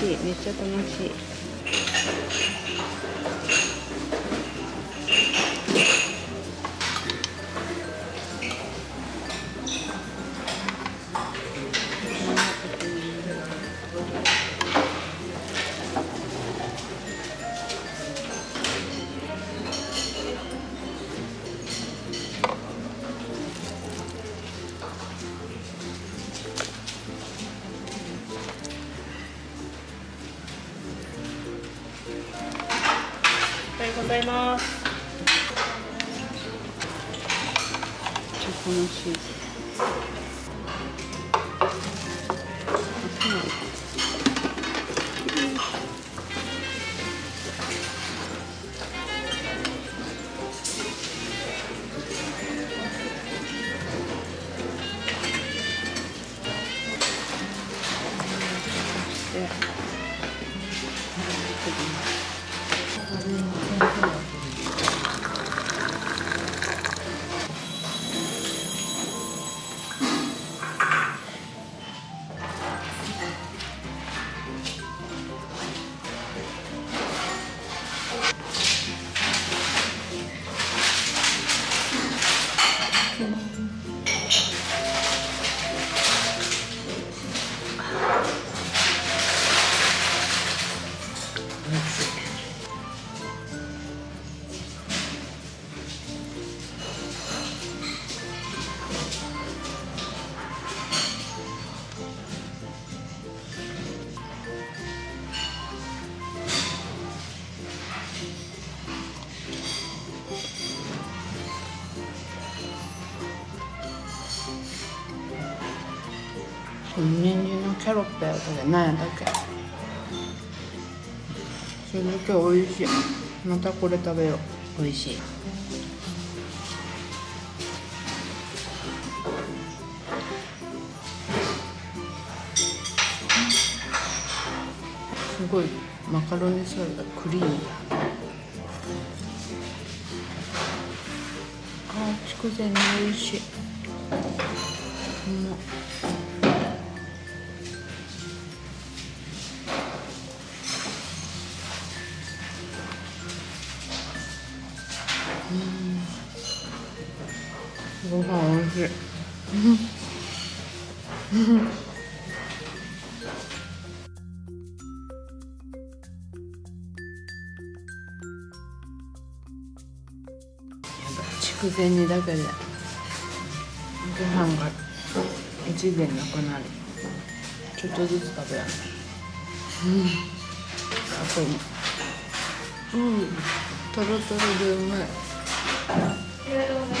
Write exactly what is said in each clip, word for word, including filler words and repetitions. しい、めっちゃ楽しい。おはようございます。チョコのシーズン。うんニンジンのキャロットやったじゃないんだっけ、それだけおいしい。またこれ食べよう。おいしい。すごいマカロニサラダクリームだ。あー、筑前煮おいしい。うん、ご飯おいしい。筑前煮だけでご飯が一膳なくなる。ちょっとずつ食べやすい。うん、うん、とろとろでうまい。ありがとうございます。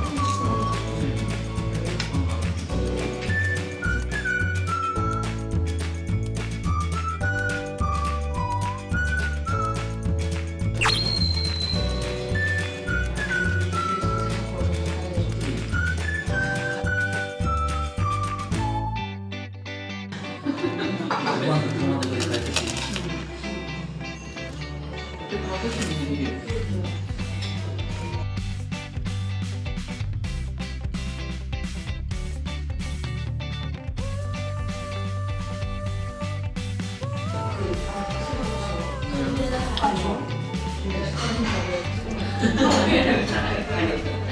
好，